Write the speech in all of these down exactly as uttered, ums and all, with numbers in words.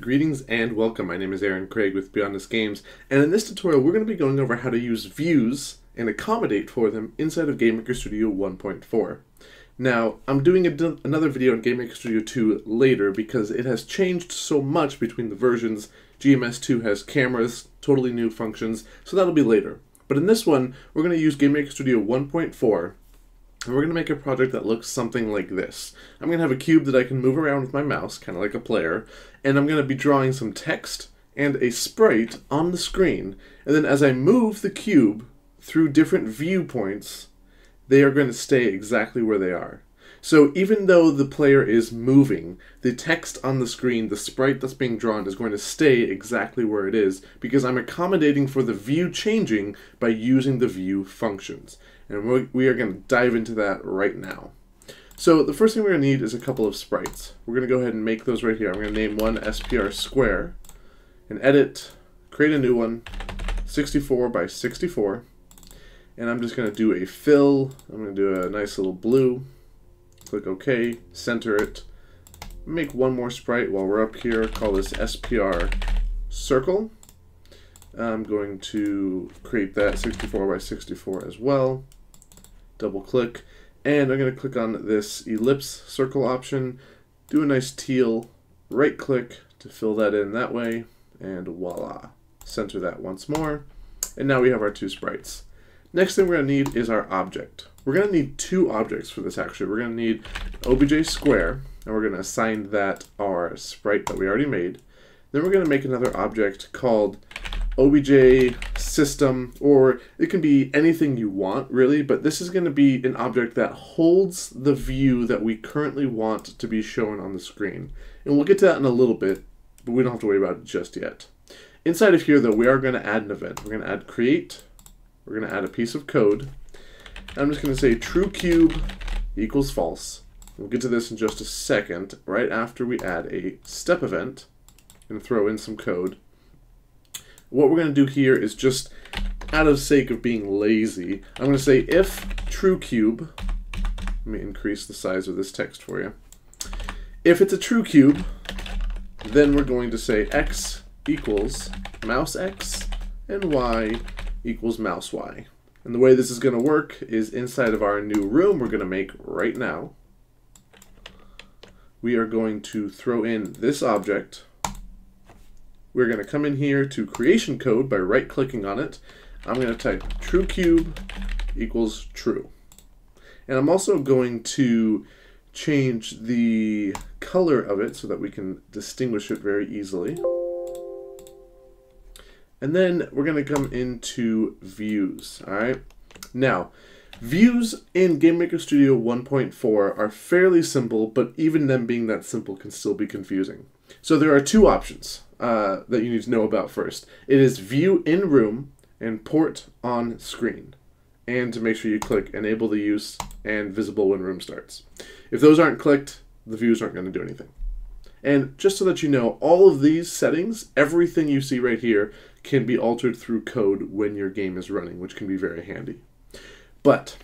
Greetings and welcome. My name is Aaron Craig with Beyond Us Games, and in this tutorial we're going to be going over how to use views and accommodate for them inside of GameMaker Studio one point four. Now, I'm doing a, another video on GameMaker Studio two later because it has changed so much between the versions. G M S two has cameras, totally new functions, so that'll be later. But in this one, we're going to use GameMaker Studio one point four, and we're going to make a project that looks something like this. I'm going to have a cube that I can move around with my mouse, kind of like a player, and I'm going to be drawing some text and a sprite on the screen. And then as I move the cube through different viewpoints, they are going to stay exactly where they are. So even though the player is moving, the text on the screen, the sprite that's being drawn, is going to stay exactly where it is because I'm accommodating for the view changing by using the view functions. And we are going to dive into that right now. So the first thing we're going to need is a couple of sprites. We're going to go ahead and make those right here. I'm going to name one S P R square and edit, create a new one, sixty-four by sixty-four. And I'm just going to do a fill. I'm going to do a nice little blue. Click OK, center it, make one more sprite while we're up here, call this S P R circle. I'm going to create that sixty-four by sixty-four as well, double click, and I'm going to click on this ellipse circle option, do a nice teal, right click to fill that in that way, and voila, center that once more, and now we have our two sprites. Next thing we're going to need is our object. We're going to need two objects for this actually. We're going to need obj square, and we're going to assign that our sprite that we already made. Then we're going to make another object called obj system, or it can be anything you want really, but this is going to be an object that holds the view that we currently want to be shown on the screen. And we'll get to that in a little bit, but we don't have to worry about it just yet. Inside of here though, we are going to add an event. We're going to add create, we're going to add a piece of code. I'm just going to say true cube equals false. We'll get to this in just a second, right after we add a step event and throw in some code. What we're going to do here is just, out of sake of being lazy, I'm going to say if true cube, let me increase the size of this text for you. If it's a true cube, then we're going to say x equals mouse x and y equals mouse y. And the way this is going to work is inside of our new room we're going to make right now, we are going to throw in this object. We're going to come in here to creation code by right-clicking on it. I'm going to type true cube equals true. And I'm also going to change the color of it so that we can distinguish it very easily. And then we're going to come into views. All right. Now, views in GameMaker Studio one point four are fairly simple, but even them being that simple can still be confusing. So there are two options uh, that you need to know about first. It is view in room and port on screen. And to make sure you click enable the use and visible when room starts. If those aren't clicked, the views aren't going to do anything. And just so that you know, all of these settings, everything you see right here, can be altered through code when your game is running, which can be very handy. But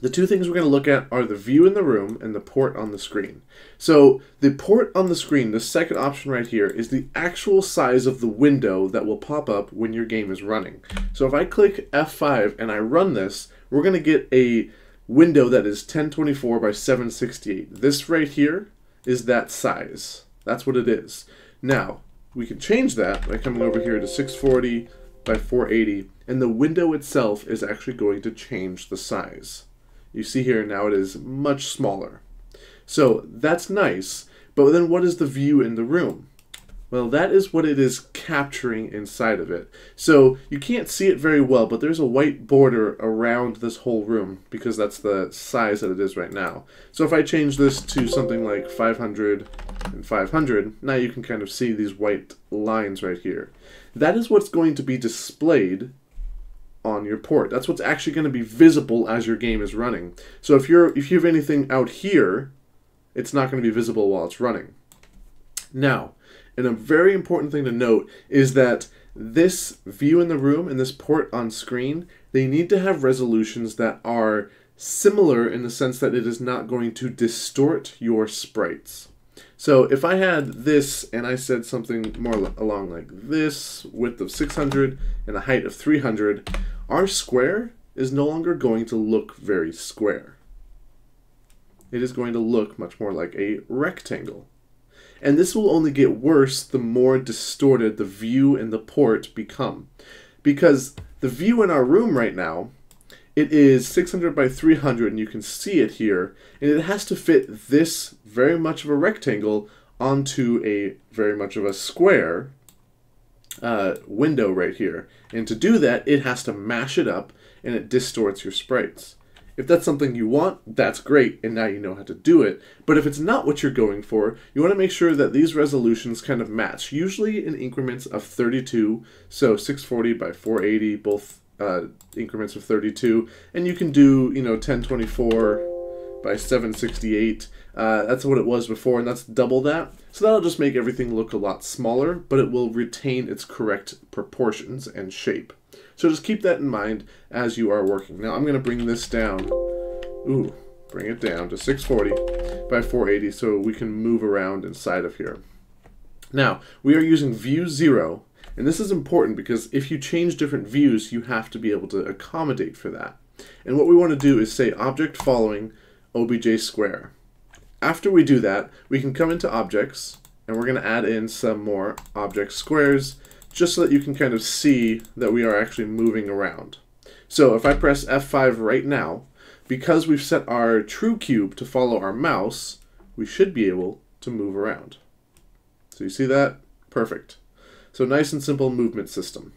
the two things we're going to look at are the view in the room and the port on the screen. So the port on the screen, the second option right here, is the actual size of the window that will pop up when your game is running. So if I click F five and I run this, we're going to get a window that is ten twenty-four by seven sixty-eight. This right here is that size. That's what it is. Now, we can change that by coming over here to six forty by four eighty, and the window itself is actually going to change the size. You see here now it is much smaller. So that's nice, but then what is the view in the room? Well, that is what it is capturing inside of it. So you can't see it very well, but there's a white border around this whole room because that's the size that it is right now. So if I change this to something like five hundred and five hundred, now you can kind of see these white lines right here. That is what's going to be displayed on your port. That's what's actually going to be visible as your game is running. So if you're if you have anything out here, it's not going to be visible while it's running. Now, and a very important thing to note is that this view in the room and this port on screen, they need to have resolutions that are similar in the sense that it is not going to distort your sprites. So if I had this and I said something more along like this, width of six hundred and a height of three hundred, our square is no longer going to look very square. It is going to look much more like a rectangle. And this will only get worse the more distorted the view and the port become. Because the view in our room right now, it is six hundred by three hundred, and you can see it here, and it has to fit this very much of a rectangle onto a very much of a square uh, window right here. And to do that, it has to mash it up, and it distorts your sprites. If that's something you want, that's great, and now you know how to do it. But if it's not what you're going for, you want to make sure that these resolutions kind of match, usually in increments of thirty-two, so six forty by four eighty, both uh, increments of thirty-two, and you can do, you know, ten twenty-four by seven sixty-eight. Uh, that's what it was before, and that's double that. So that'll just make everything look a lot smaller, but it will retain its correct proportions and shape. So just keep that in mind as you are working. Now I'm going to bring this down. Ooh, bring it down to six forty by four eighty so we can move around inside of here. Now we are using view zero, and this is important because if you change different views, you have to be able to accommodate for that. And what we want to do is say object following obj square. After we do that, we can come into objects, and we're going to add in some more object squares, just so that you can kind of see that we are actually moving around. So if I press F five right now, because we've set our true cube to follow our mouse, we should be able to move around. So you see that? Perfect. So nice and simple movement system.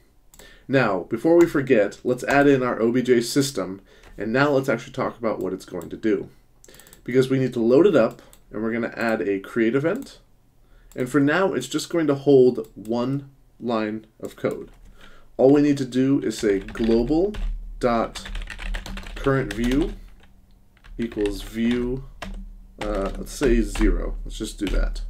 Now, before we forget, let's add in our obj system, and now let's actually talk about what it's going to do. Because we need to load it up, and we're going to add a create event, and for now it's just going to hold one line of code. All we need to do is say global dot current view equals view, uh, let's say zero. Let's just do that.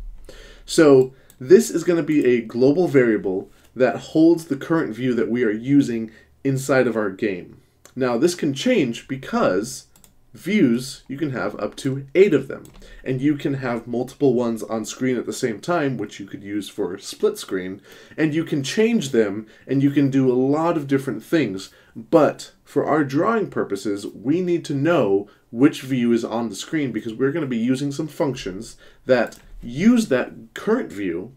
So this is going to be a global variable that holds the current view that we are using inside of our game. Now this can change because views, you can have up to eight of them, and you can have multiple ones on screen at the same time, which you could use for split screen, and you can change them, and you can do a lot of different things. But for our drawing purposes, we need to know which view is on the screen, because we're going to be using some functions that use that current view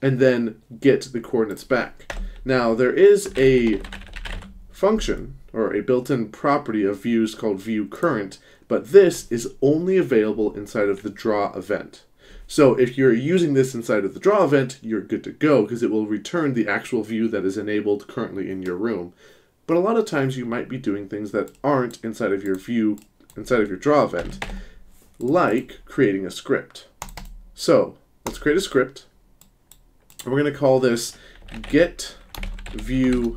and then get the coordinates back. Now there is a function or a built-in property of views called view current, but this is only available inside of the draw event. So if you're using this inside of the draw event, you're good to go, because it will return the actual view that is enabled currently in your room. But a lot of times you might be doing things that aren't inside of your view, inside of your draw event, like creating a script. So let's create a script, and we're going to call this getViewX.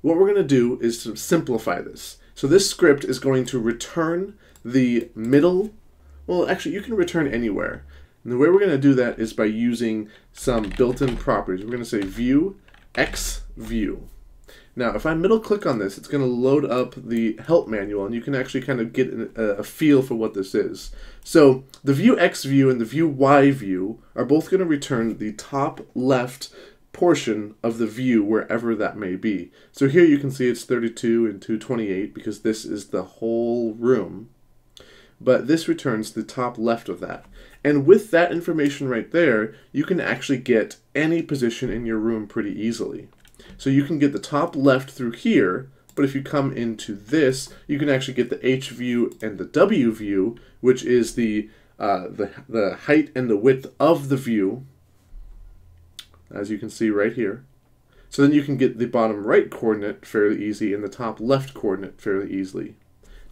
What we're going to do is to simplify this. So this script is going to return the middle, well actually you can return anywhere. And the way we're going to do that is by using some built-in properties. We're going to say view x view. Now if I middle click on this, it's going to load up the help manual, and you can actually kind of get a feel for what this is. So the view x view and the view y view are both going to return the top left portion of the view wherever that may be. So here you can see it's thirty-two and two twenty-eight because this is the whole room, but this returns the top left of that. And with that information right there, you can actually get any position in your room pretty easily. So you can get the top left through here, but if you come into this, you can actually get the H view and the W view, which is the uh, the, the height and the width of the view, as you can see right here. So then you can get the bottom right coordinate fairly easy and the top left coordinate fairly easily.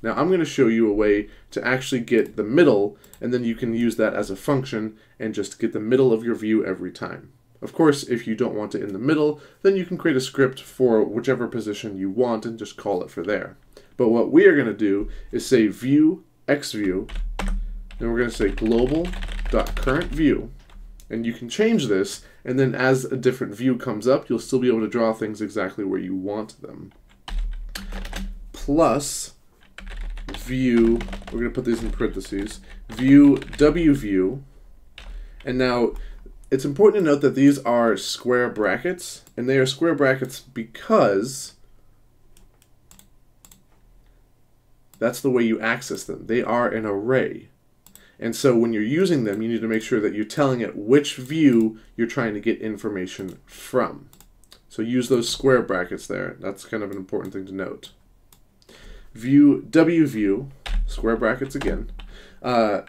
Now I'm going to show you a way to actually get the middle, and then you can use that as a function and just get the middle of your view every time. Of course, if you don't want it in the middle, then you can create a script for whichever position you want and just call it for there. But what we are going to do is say view x view, and we're going to say global dot current view, and you can change this and then as a different view comes up, you'll still be able to draw things exactly where you want them. Plus view, we're gonna put these in parentheses, view W view, and now it's important to note that these are square brackets, and they are square brackets because that's the way you access them. They are an array. And so when you're using them, you need to make sure that you're telling it which view you're trying to get information from. So use those square brackets there. That's kind of an important thing to note. View W view, square brackets again, uh,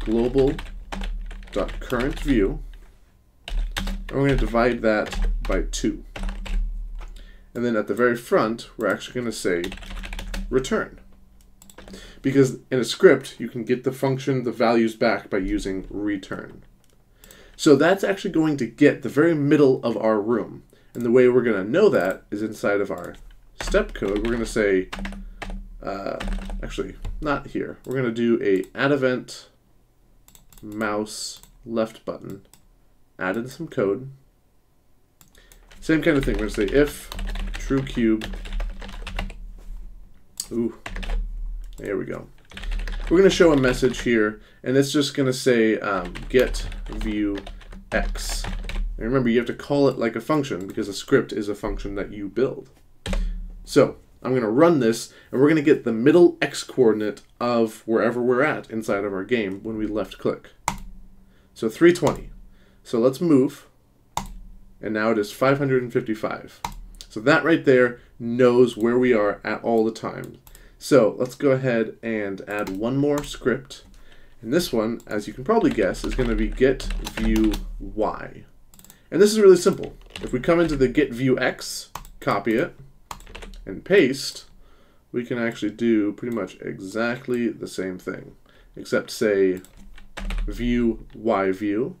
global.current view. And we're going to divide that by two. And then at the very front, we're actually going to say return. Because in a script, you can get the function, the values back by using return. So that's actually going to get the very middle of our room. And the way we're going to know that is inside of our step code. We're going to say, uh, actually, not here. We're going to do a add event mouse left button. Add in some code. Same kind of thing. We're going to say if true cube. Ooh. There we go. We're going to show a message here, and it's just going to say um, get view x. And remember, you have to call it like a function because a script is a function that you build. So I'm going to run this, and we're going to get the middle x coordinate of wherever we're at inside of our game when we left click. So three twenty. So let's move, and now it is five hundred fifty-five. So that right there knows where we are at all the time. So let's go ahead and add one more script. And this one, as you can probably guess, is going to be get view y. And this is really simple. If we come into the get view x, copy it, and paste, we can actually do pretty much exactly the same thing, except say view y view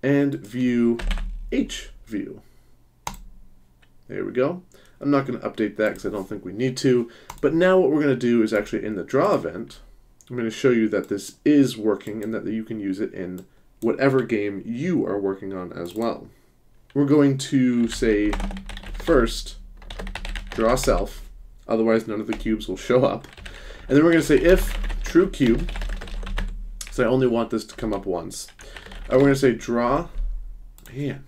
and view h view. There we go. I'm not going to update that because I don't think we need to. But now what we're going to do is actually in the draw event, I'm going to show you that this is working and that you can use it in whatever game you are working on as well. We're going to say first draw self, otherwise none of the cubes will show up. And then we're going to say if true cube, so I only want this to come up once. And we're going to say draw, man,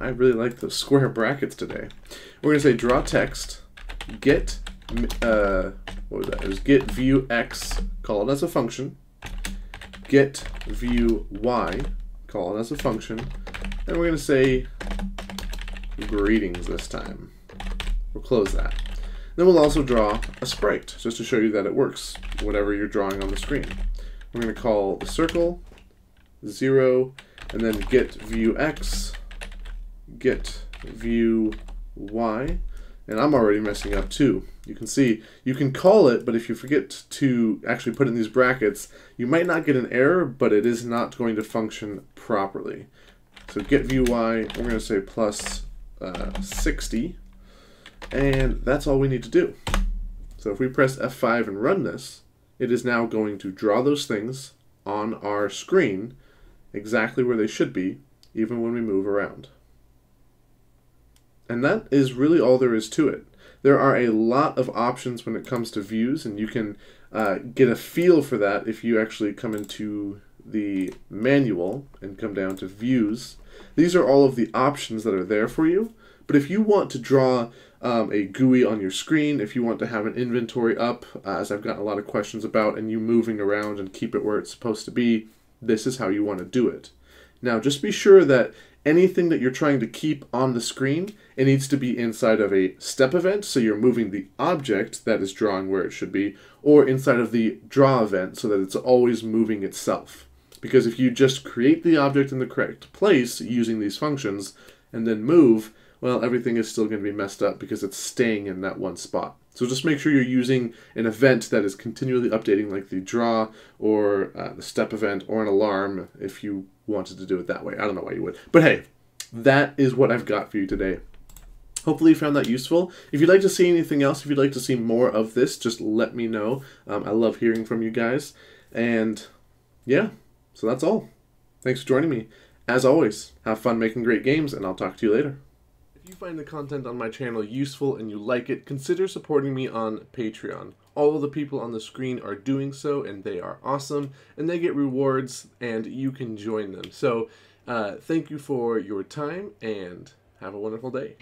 I really like those square brackets today. We're going to say draw text, get, uh, what was that? It was get view x, call it as a function, get view y, call it as a function, and we're going to say greetings this time. We'll close that. Then we'll also draw a sprite, just to show you that it works, whatever you're drawing on the screen. We're going to call the circle, zero, and then get view x, get view y, and I'm already messing up too. You can see you can call it, but if you forget to actually put in these brackets, you might not get an error, but it is not going to function properly. So get view y, we're going to say plus uh, sixty, and that's all we need to do. So if we press F five and run this, it is now going to draw those things on our screen exactly where they should be, even when we move around. And that is really all there is to it. There are a lot of options when it comes to views, and you can uh, get a feel for that if you actually come into the manual and come down to views. These are all of the options that are there for you. But if you want to draw um, a G U I on your screen, if you want to have an inventory up, uh, as I've gotten a lot of questions about, and you moving around and keep it where it's supposed to be, this is how you want to do it. Now, just be sure that anything that you're trying to keep on the screen, it needs to be inside of a step event, so you're moving the object that is drawing where it should be, or inside of the draw event so that it's always moving itself. Because if you just create the object in the correct place using these functions and then move, well, everything is still going to be messed up because it's staying in that one spot. So just make sure you're using an event that is continually updating, like the draw or uh, the step event or an alarm if you wanted to do it that way. I don't know why you would. But hey, that is what I've got for you today. Hopefully you found that useful. If you'd like to see anything else, if you'd like to see more of this, just let me know. Um, I love hearing from you guys. And yeah, so that's all. Thanks for joining me. As always, have fun making great games, and I'll talk to you later. If you find the content on my channel useful and you like it, consider supporting me on Patreon. All of the people on the screen are doing so, and they are awesome, and they get rewards, and you can join them. So, uh, thank you for your time, and have a wonderful day.